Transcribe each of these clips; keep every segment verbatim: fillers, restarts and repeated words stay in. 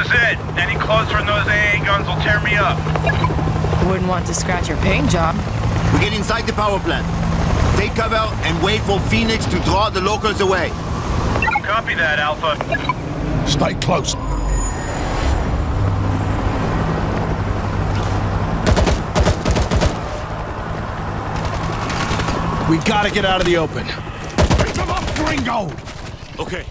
This is it. Any closer than those A A guns will tear me up. Wouldn't want to scratch your paint job. We get inside the power plant. Take cover and wait for Phoenix to draw the locals away. Copy that, Alpha. Stay close. We gotta get out of the open. Pick them up, gringo! Okay.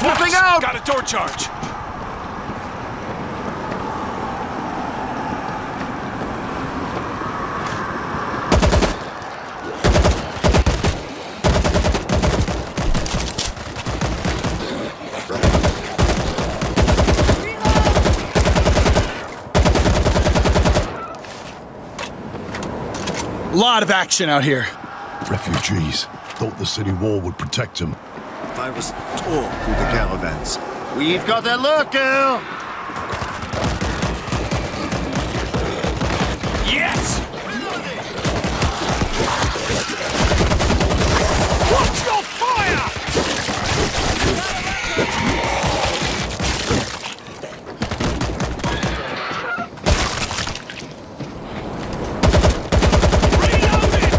Flipping out! Got a door charge. A lot of action out here. Refugees thought the city wall would protect them. Virus tore through the caravans. We've got their local! Yes! Watch your fire! Reload it!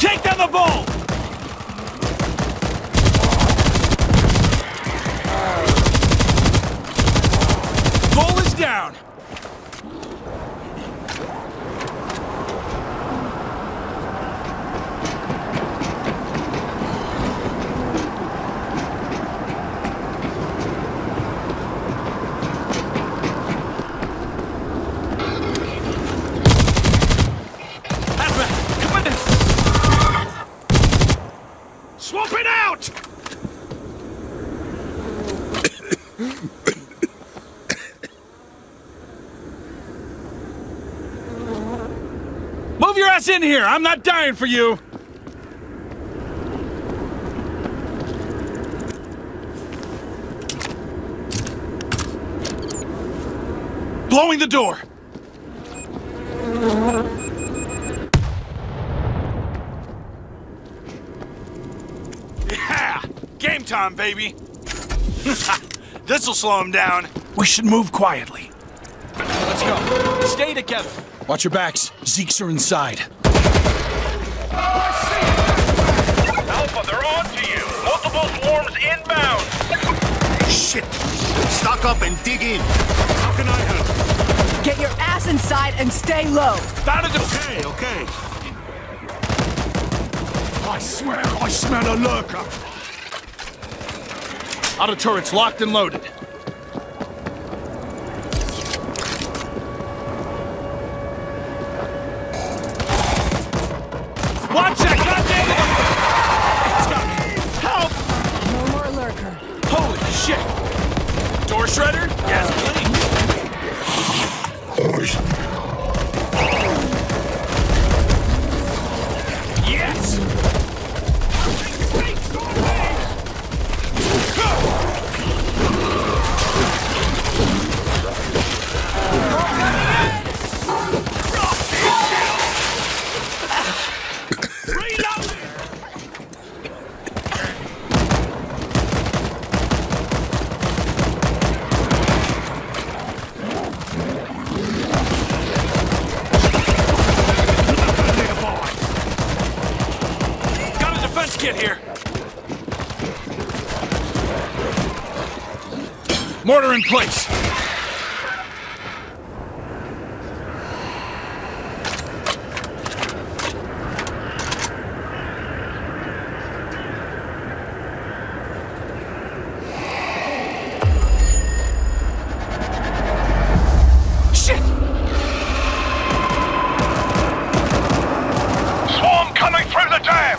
Take down the ball! Down. Swap it out. Move your ass in here! I'm not dying for you! Blowing the door! Yeah! Game time, baby! This'll slow him down. We should move quietly. Let's go. Stay together. Watch your backs. Zekes are inside. Alpha, they're on to you. Multiple swarms inbound. Shit. Stock up and dig in. How can I help? Get your ass inside and stay low. Found it. Okay, okay. I swear I smell a lurker. Auto turrets locked and loaded. Watch that! Goddamn it! It's got me! Help! No more lurker. Holy shit! Door shredder? Yes, please. Yes! Get here. Mortar in place. Shit. Swarm coming through the dam.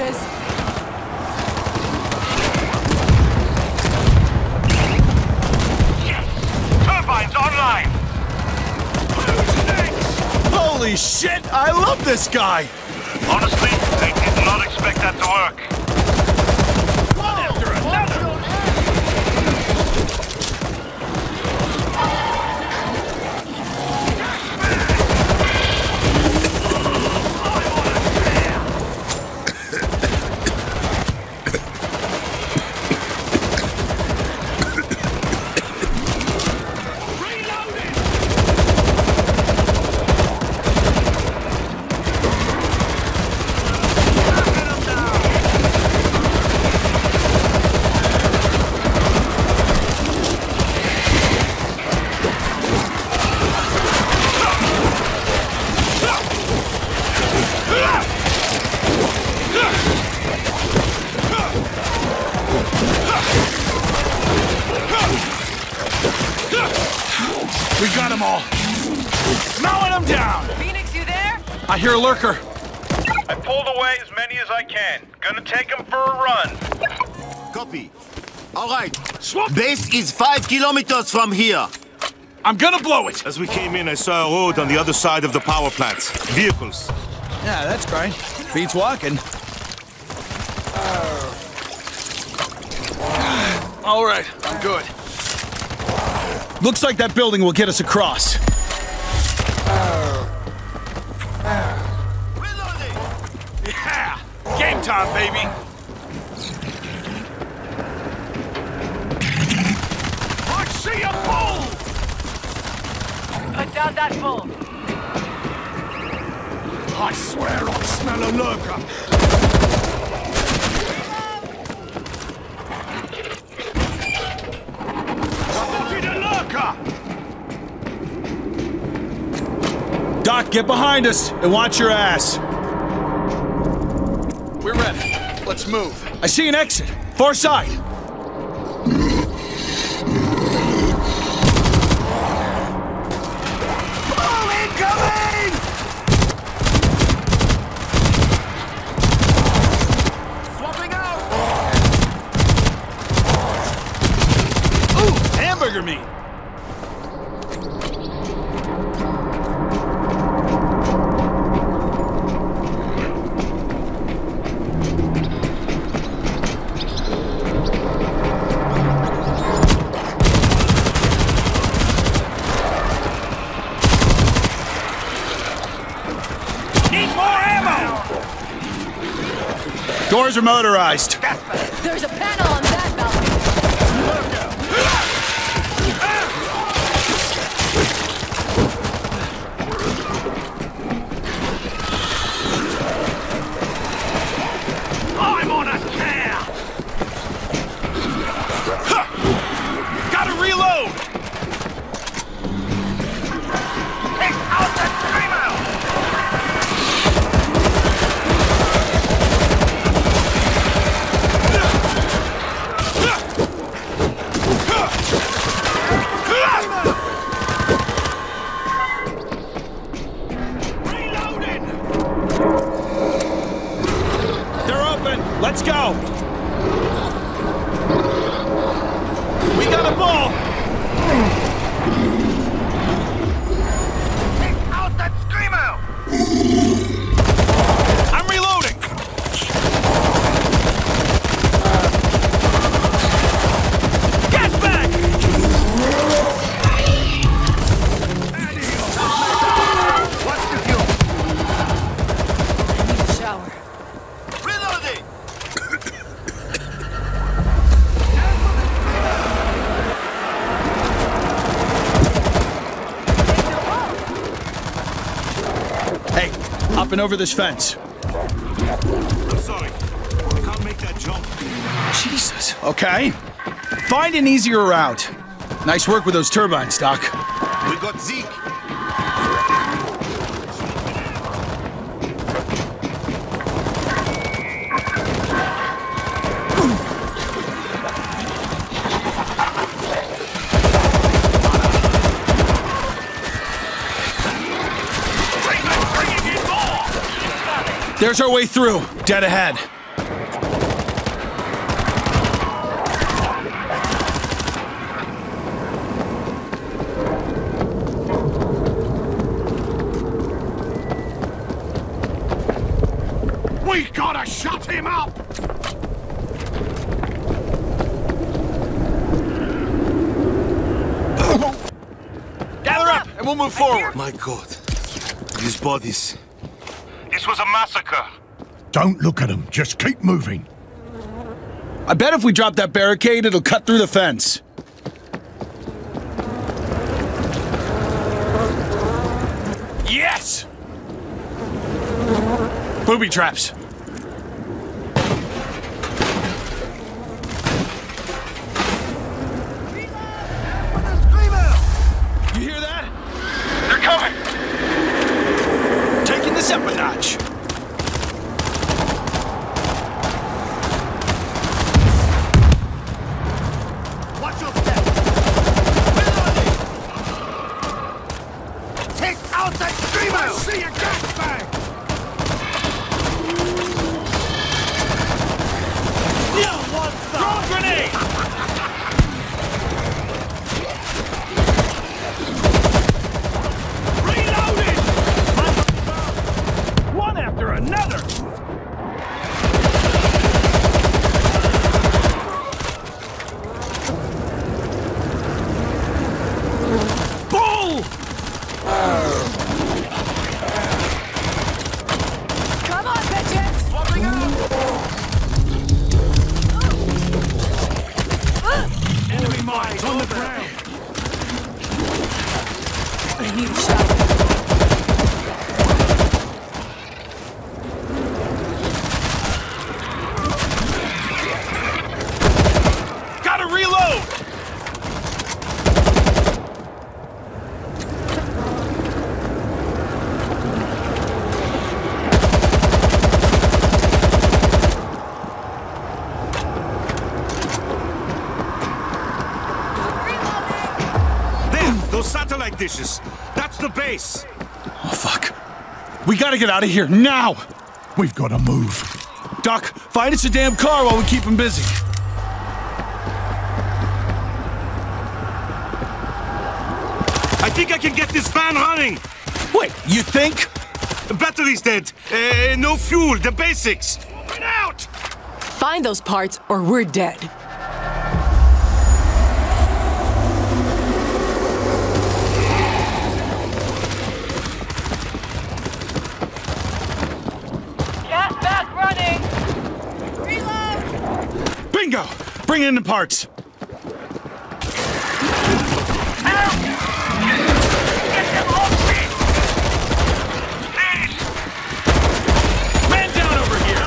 Zekes. Holy shit! I love this guy! Honestly, I did not expect that to work. One after another. We got them all. Mowing them down! Phoenix, you there? I hear a lurker. I pulled away as many as I can. Gonna take them for a run. Copy. All right. Swap. Base is five kilometers from here. I'm gonna blow it. As we came in, I saw a road on the other side of the power plant. Vehicles. Yeah, that's great. Beats walking. All right, I'm good. Looks like that building will get us across. Yeah! Game time, baby! I see a bull! Put down that bull. I swear I smell a lurker. Doc, get behind us and watch your ass. We're ready. Let's move. I see an exit. Far side. Bull incoming! Swapping out! Ooh, hamburger meat! Doors are motorized. There's a panel on that balcony. I'm on a tear. Huh. Gotta reload. Take out that timer. Let's go! We got a ball! Take out that screamo! I'm reloading! Gas back! What's the fuel? I need a shower. Reloading! Hey, hopping over this fence. I'm sorry. I can't make that jump. Jesus. Okay. Find an easier route. Nice work with those turbines, Doc. We got Zeke. There's our way through. Dead ahead. We gotta shut him up! Gather up and we'll move forward. My God. These bodies. This was a massacre. Don't look at them. Just keep moving. I bet if we drop that barricade, it'll cut through the fence. Yes! Booby traps. You hear that? They're coming! Taking this up a notch. Watch your step! Where are they? Take out that screamer! I see a gas bag! Throw a grenade! Reloaded! One after another! Bull! Come on, bitches! Swapping up! Mines on the ground. I need a shot. Gotta reload. Satellite dishes. That's the base. Oh, fuck. We gotta get out of here, now! We've gotta move. Doc, find us a damn car while we keep him busy. I think I can get this van running. Wait, you think? The battery's dead. Uh, no fuel, the basics. Get out! Find those parts or we're dead. Bingo! Bring in the parts! Ow! Get them off me! Please! Man down over here!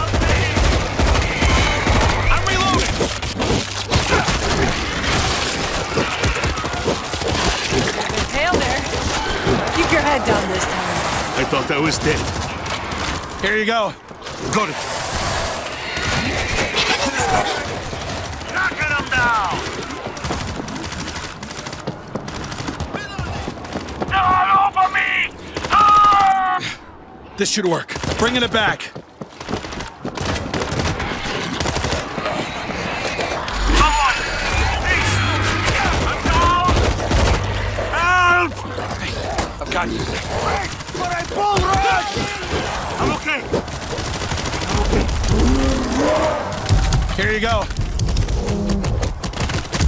I'm reloading! Got a tail there. Keep your head down this time. I thought I was dead. Here you go. Got it. Knocking them down! They're all over me! Ah! This should work. Bringing it back. Someone! Please! I'm down! Help! Hey, I've got you. Wait, but I pulled right! I'm okay. I'm okay. Here you go.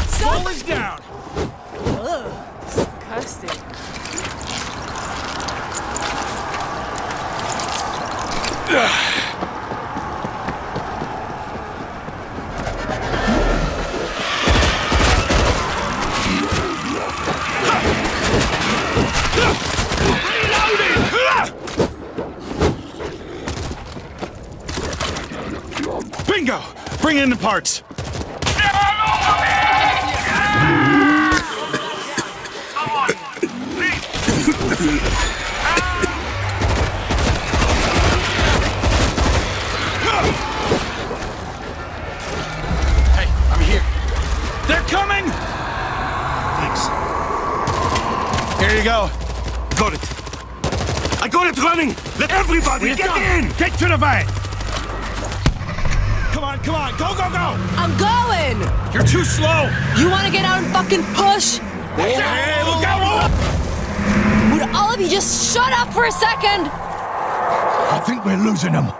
Soul is down. Ugh, disgusting. Reloading! Bingo! Bring in the parts. They're all over me! Someone, please. Hey, I'm here. They're coming! Thanks. Here you go. Got it. I got it running. Let everybody get in. Get to the van. Come on, come on, go, go, go! I'm going! You're too slow! You wanna get out and fucking push? Hey, hey, look out! Would all of you just shut up for a second? I think we're losing them.